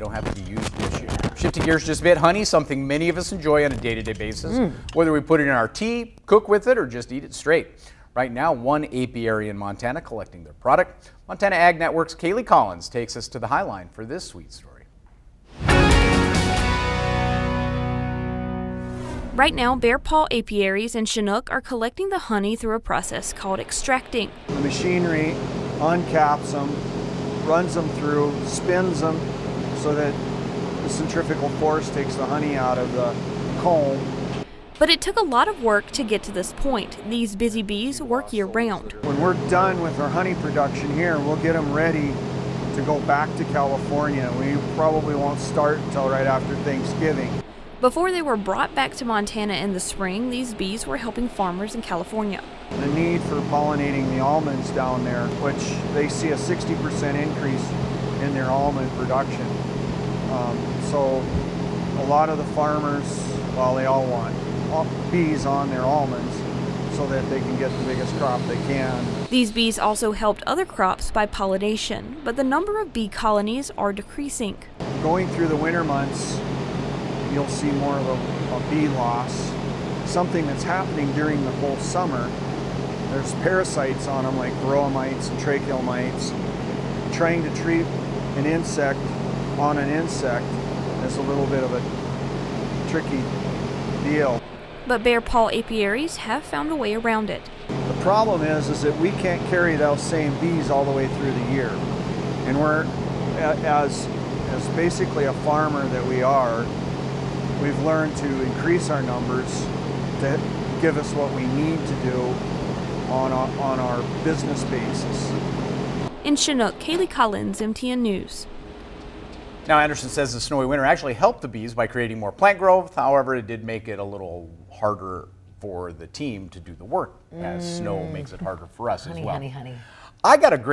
They don't have to be used this year. Shifting gears just a bit, honey, something many of us enjoy on a day-to-day basis, whether we put it in our tea, cook with it, or just eat it straight. Right now, one apiary in Montana collecting their product. Montana Ag Network's Kaylee Collins takes us to the High Line for this sweet story. Right now, Bear Paw Apiaries in CHINOOK are collecting the honey through a process called extracting. The machinery uncaps them, runs them through, spins them so that the centrifugal force takes the honey out of the comb. But it took a lot of work to get to this point. These busy bees work year-round. When we're done with our honey production here, we'll get them ready to go back to California. We probably won't start until right after Thanksgiving. Before they were brought back to Montana in the spring, these bees were helping farmers in California. The need for pollinating the almonds down there, which they see a 60% increase in their almond production. So a lot of the farmers, well, they all want bees on their almonds so that they can get the biggest crop they can. These bees also helped other crops by pollination, but the number of bee colonies are decreasing. Going through the winter months, you'll see more of a bee loss. Something that's happening during the whole summer, there's parasites on them like varroa mites and tracheal mites. Trying to treat an insect on an insect is a little bit of a tricky deal. But Bear Paw Apiaries have found a way around it. The problem is that we can't carry those same bees all the way through the year. And we're, as basically a farmer that we are, we've learned to increase our numbers to give us what we need to do on our business basis. In CHINOOK, Kaylee Collins, MTN News. Now, Anderson says the snowy winter actually helped the bees by creating more plant growth. However, it did make it a little harder for the team to do the work, as snow makes it harder for us as well. Honey, honey, honey. I got a great